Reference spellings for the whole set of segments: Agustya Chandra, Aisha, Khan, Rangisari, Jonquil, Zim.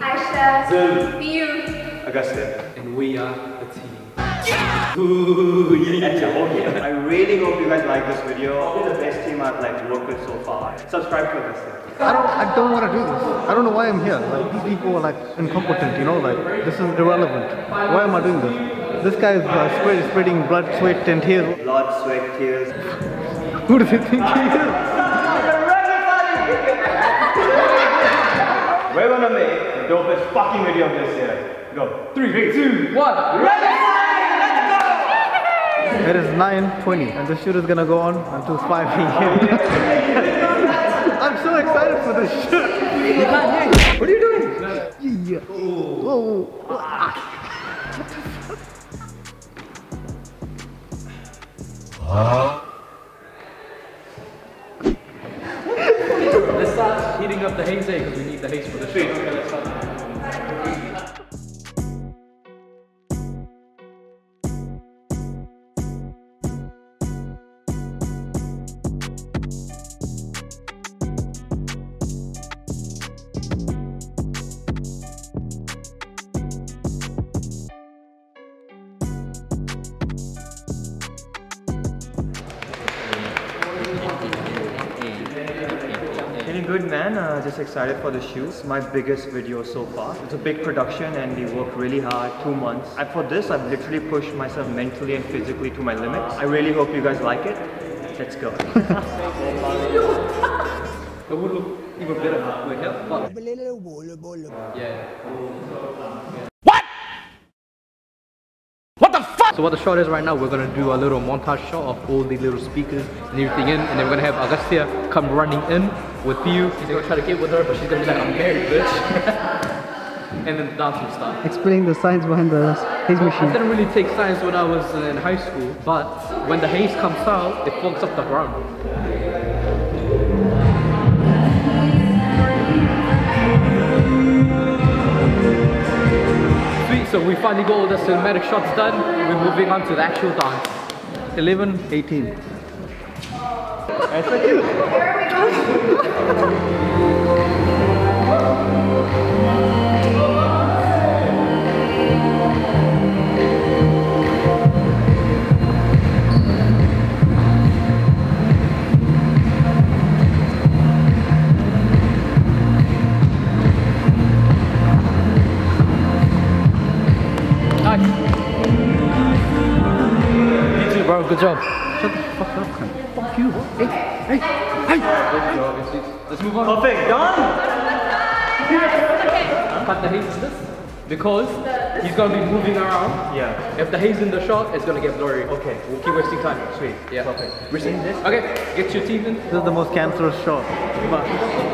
Aisha, Zim, Zim, Agustya, and we are the team. Yeah! Ooh, yeah. I really hope you guys like this video. Probably the best team I've like to work with so far. Subscribe to Agustya. I don't want to do this. I don't know why I'm here. Like, these people are like incompetent, you know, like this is irrelevant. Why am I doing this? This guy is spreading blood, sweat and tears. Blood, sweat, tears. Who does he think he is? We're gonna make the dopest fucking video of this year. Go. 3, 2, 1. Rangisari! Let's go! It is 9:20 and the shoot is gonna go on until 5 p.m. I'm so excited for this shoot. What are you doing? Yeah. Whoa. What the fuck? Heating up the haze egg because we need the haze for the shoot. Okay, let's start. Good man, just excited for the shoot. It's my biggest video so far. It's a big production and we worked really hard, 2 months. And for this, I've literally pushed myself mentally and physically to my limits. I really hope you guys like it. Let's go. It would look even better halfway here. Yeah. So what the shot is right now, we're gonna do a little montage shot of all the little speakers and everything in, and then we're gonna have Agustya come running in with you. He's gonna try to get with her, but she's gonna be like, I'm married, bitch. And then the dance will start. Explain the science behind the haze machine. I didn't really take science when I was in high school, but when the haze comes out, it fogs up the ground. So we finally got all the cinematic shots done. We're moving on to the actual dance. 11:18. That's so cute. Where are we Good job. Shut the fuck up, Khan. Fuck you. Hey. Good job. Let's move on. Perfect. Done. Okay. Cut the haze in this because he's gonna be moving around. Yeah. If the haze in the shot, it's gonna get blurry. Okay. We'll keep wasting time. Sweet. Yeah. Perfect. We're seeing this. Okay. Get your teeth in. This is the most cancerous shot. But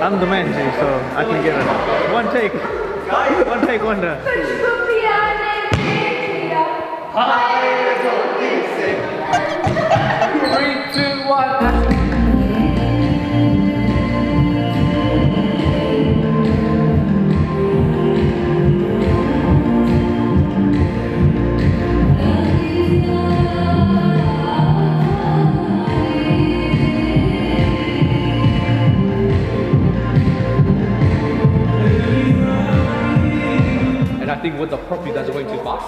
I'm the man, G, so I can get it. One take. Guys. One take wonder. With the prop, you guys are going too fast,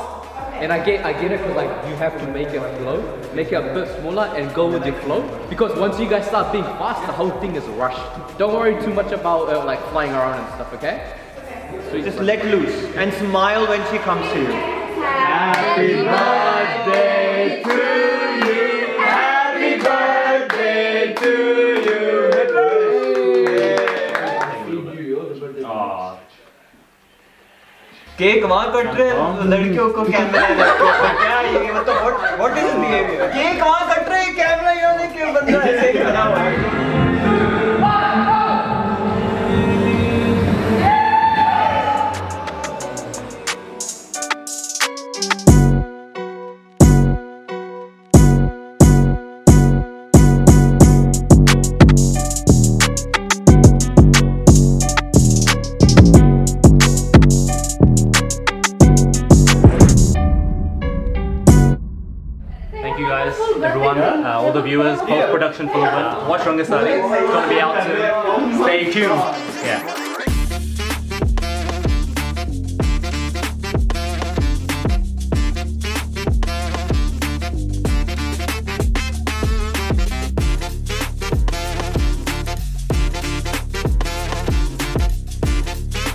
and I get it, because like you have to make it flow, make it a bit smaller, and go with your flow. Because once you guys start being fast, the whole thing is rushed. Don't worry too much about like flying around and stuff, okay? So you just let loose and smile when she comes to you. Happy birthday to you. Happy birthday to you. Aww. Cake, our country, लड़कियों को camera क्या ये मतलब what is his behavior? Cake, our country, camera ये वाले क्यों बंदा ऐसे ही बना हुआ everyone, all the viewers, post-production for the win. Watch Rangisari, it's gonna be out soon. Stay tuned. Yeah.